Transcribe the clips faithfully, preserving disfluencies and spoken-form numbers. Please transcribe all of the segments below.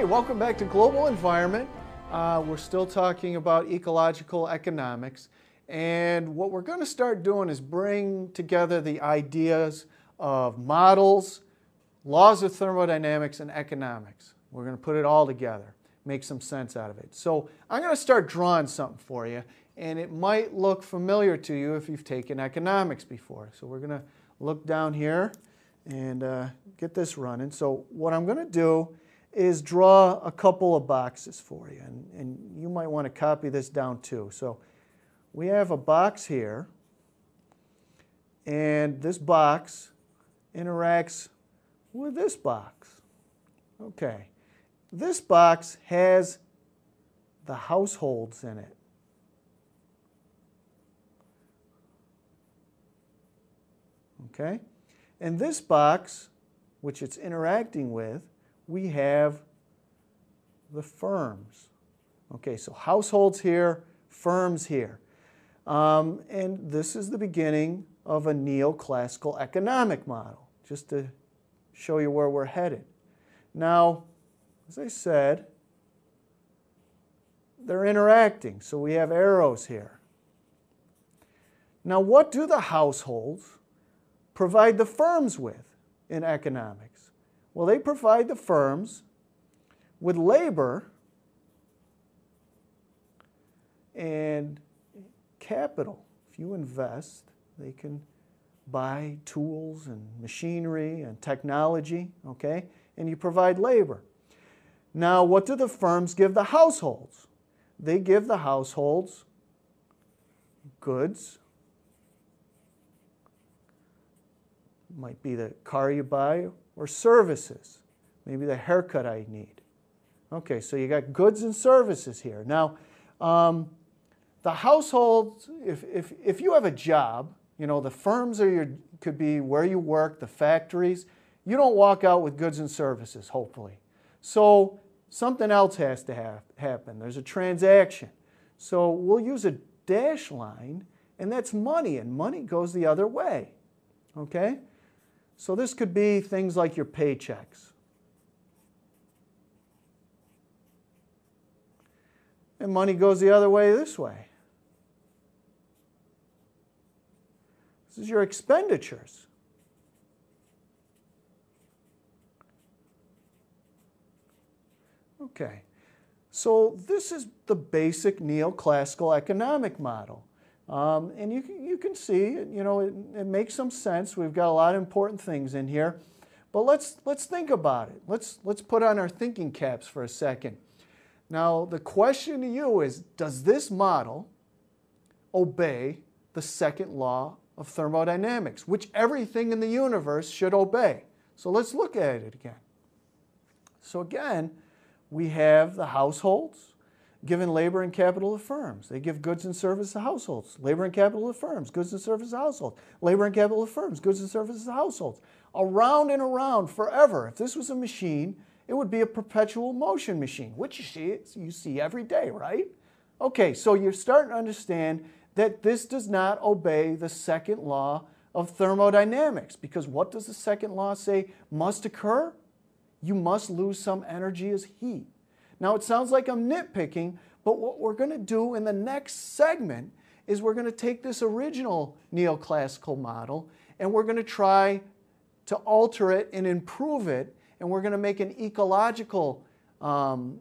Hey, welcome back to Global Environment. Uh, we're still talking about ecological economics, and what we're going to start doing is bring together the ideas of models, laws of thermodynamics, and economics. We're going to put it all together, make some sense out of it. So I'm going to start drawing something for you, and it might look familiar to you if you've taken economics before. So we're going to look down here and uh, get this running. So what I'm going to do is draw a couple of boxes for you, and, and you might want to copy this down too. So we have a box here, and this box interacts with this box. Okay, this box has the households in it. Okay, and this box, which it's interacting with, we have the firms. Okay, so households here, firms here. Um, and this is the beginning of a neoclassical economic model, just to show you where we're headed. Now, as I said, they're interacting, so we have arrows here. Now, what do the households provide the firms with in economics? Well, they provide the firms with labor and capital. If you invest, they can buy tools and machinery and technology, okay? And you provide labor. Now, what do the firms give the households? They give the households goods. Might be the car you buy, or services, maybe the haircut I need. Okay, so you got goods and services here. Now, um, the households, if, if, if you have a job, you know, the firms are your, could be where you work, the factories. You don't walk out with goods and services, hopefully. So something else has to have, happen. There's a transaction. So we'll use a dashed line, and that's money, and money goes the other way, okay? So this could be things like your paychecks. And money goes the other way this way. This is your expenditures. Okay. So this is the basic neoclassical economic model. Um, and you can, you can see, you know, it, it makes some sense. We've got a lot of important things in here, but let's let's think about it. Let's let's put on our thinking caps for a second. Now, the question to you is: does this model obey the second law of thermodynamics, which everything in the universe should obey? So let's look at it again. So again, we have the households given labor and capital to firms. They give goods and services to households. Labor and capital to firms, goods and services to households. Labor and capital to firms, goods and services to households. Around and around forever. If this was a machine, it would be a perpetual motion machine, which you see, you see every day, right? Okay, so you're starting to understand that this does not obey the second law of thermodynamics, because what does the second law say must occur? You must lose some energy as heat. Now, it sounds like I'm nitpicking, but what we're going to do in the next segment is we're going to take this original neoclassical model and we're going to try to alter it and improve it, and we're going to make an ecological um,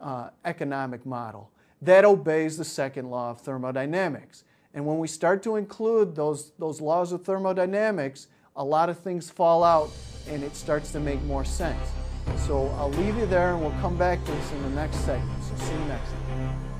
uh, economic model that obeys the second law of thermodynamics. And when we start to include those, those laws of thermodynamics, a lot of things fall out and it starts to make more sense. So I'll leave you there, and we'll come back to this in the next segment. So see you next time.